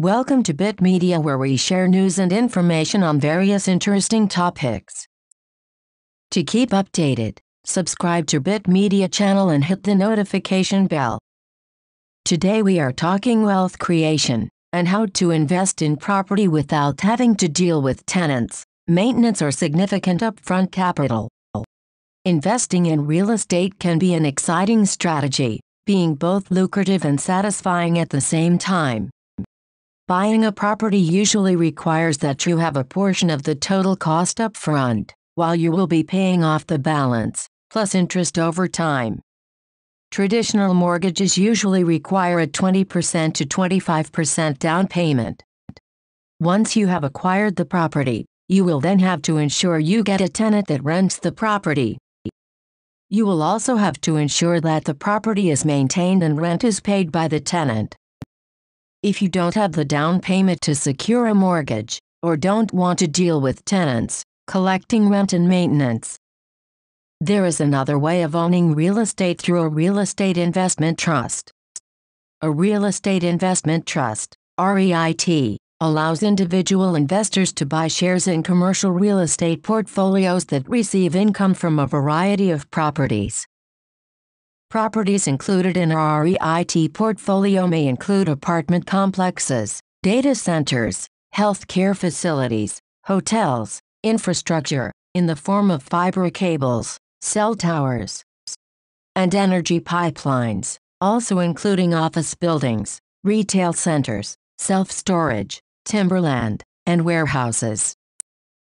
Welcome to BitMedia, where we share news and information on various interesting topics. To keep updated, subscribe to BitMedia channel and hit the notification bell. Today we are talking wealth creation, and how to invest in property without having to deal with tenants, maintenance or significant upfront capital. Investing in real estate can be an exciting strategy, being both lucrative and satisfying at the same time. Buying a property usually requires that you have a portion of the total cost up front, while you will be paying off the balance, plus interest over time. Traditional mortgages usually require a 20% to 25% down payment. Once you have acquired the property, you will then have to ensure you get a tenant that rents the property. You will also have to ensure that the property is maintained and rent is paid by the tenant. If you don't have the down payment to secure a mortgage, or don't want to deal with tenants, collecting rent and maintenance. There is another way of owning real estate through a real estate investment trust. A real estate investment trust, REIT, allows individual investors to buy shares in commercial real estate portfolios that receive income from a variety of properties. Properties included in a REIT portfolio may include apartment complexes, data centers, healthcare facilities, hotels, infrastructure, in the form of fiber cables, cell towers, and energy pipelines, also including office buildings, retail centers, self-storage, timberland, and warehouses.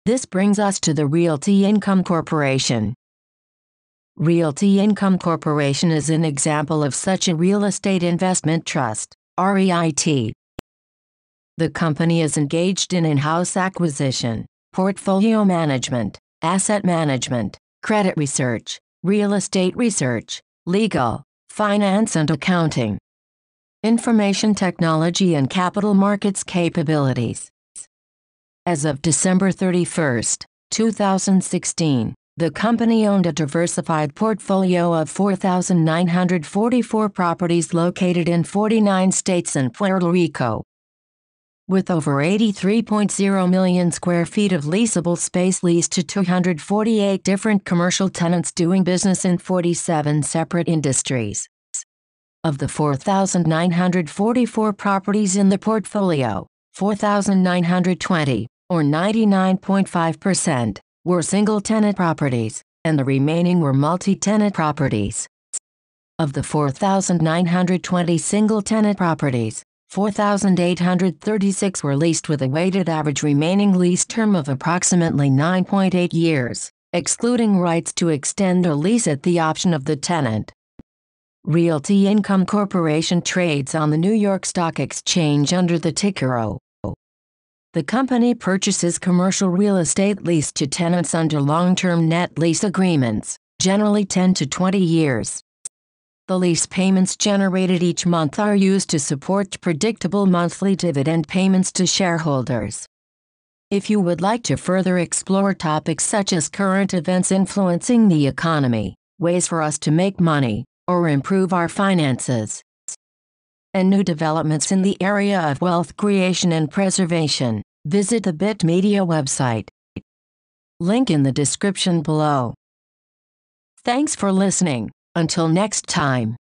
This brings us to the Realty Income Corporation. Realty Income Corporation is an example of such a real estate investment trust, REIT. The company is engaged in-house acquisition, portfolio management, asset management, credit research, real estate research, legal, finance and accounting, information technology and capital markets capabilities. As of December 31, 2016, the company owned a diversified portfolio of 4,944 properties located in 49 states and Puerto Rico. With over 83.0 million square feet of leasable space leased to 248 different commercial tenants doing business in 47 separate industries. Of the 4,944 properties in the portfolio, 4,920, or 99.5%, were single-tenant properties, and the remaining were multi-tenant properties. Of the 4,920 single-tenant properties, 4,836 were leased with a weighted average remaining lease term of approximately 9.8 years, excluding rights to extend a lease at the option of the tenant. Realty Income Corporation trades on the New York Stock Exchange under the ticker RO. The company purchases commercial real estate leased to tenants under long-term net lease agreements, generally 10 to 20 years. The lease payments generated each month are used to support predictable monthly dividend payments to shareholders. If you would like to further explore topics such as current events influencing the economy, ways for us to make money, or improve our finances, and new developments in the area of wealth creation and preservation, visit the BitMedia website. Link in the description below. Thanks for listening. Until next time.